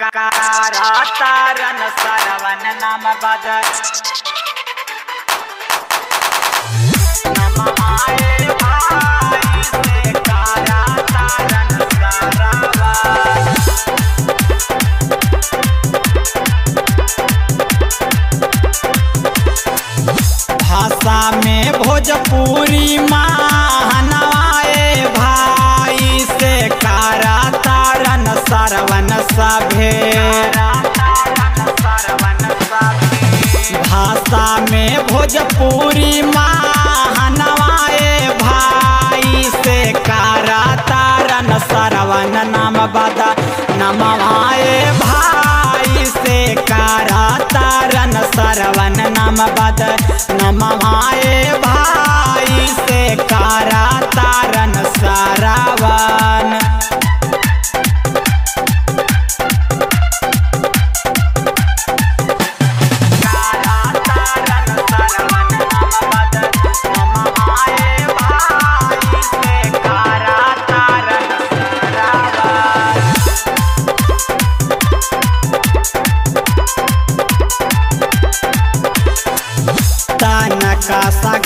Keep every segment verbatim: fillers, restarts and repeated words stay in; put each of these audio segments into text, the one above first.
कारा तारन सरवन नाम बदर नम आए भाई से कारा तारन सरवन भाषा में भोजपुरी महानवाए भाई से कारा तारन सरवन सभे भाषा में भोजपुरी महानवाए भाई से कारा तारन सरवन नाम बदा नमवाए भाई से कारा तारन सरवन नाम बदा नमवाए भाई से कारा तारन सरवन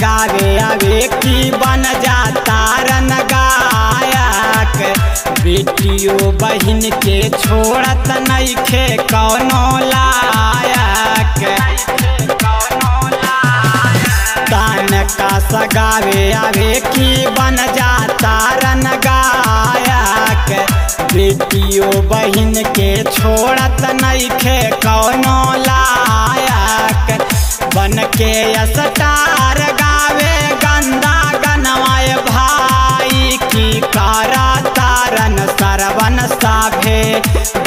गावे आवे की बन जा तारन गायक बेटियों बहन के छोड़त नहीं खे कौनो लायक तान का सगावे आवे की बन जा तारन गायक बेटियों बहन के छोड़त नहीं खे कौनो लायक बन के असटार गावे गंदा गनवाए भाई की कारा तारन सरवन साभे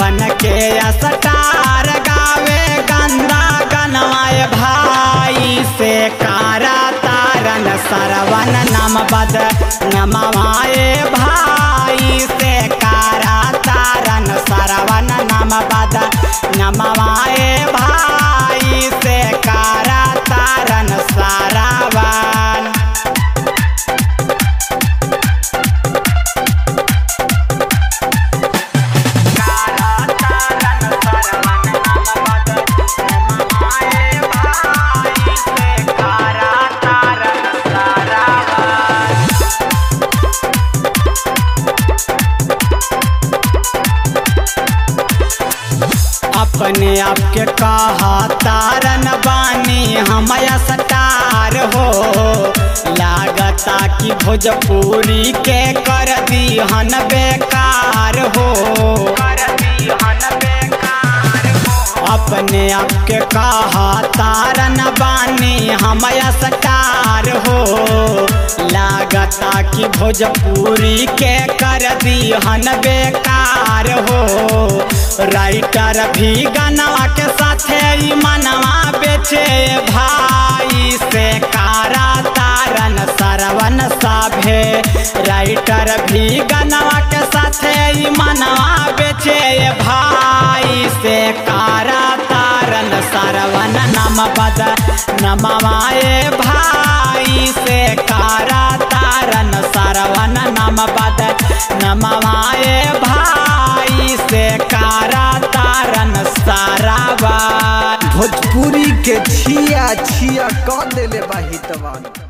बन के असटार गावे गंदा गनवाए भाई से कारा तारन सरवन नम बद नमवाए भाई से कारा तारन सरवन नम बद नमवाए भाई से कारा तारन सरवन अपने आपके कहा तारन बानी हम असटार हो लागता कि भोजपुरी के कर दी हन बेकार हो अपने आपके कहा तारन बानी हम असटार हो लागता कि भोजपुरी के कर दी हन बेकार हो राइटर भी गनवा के साथे ई मनवा बेचे भाई से कारा तारन सरवन साभे राइटर भी गनवा के साथे ई मनवा बेचे भाई से कारा तारन सरवन नम बद नमवाए भाई से कारा तारन सरवन नम बद नमवाए भाई से कारा तारन सरवन भोजपुरी के छिया छिया कौन देले बाहितवान।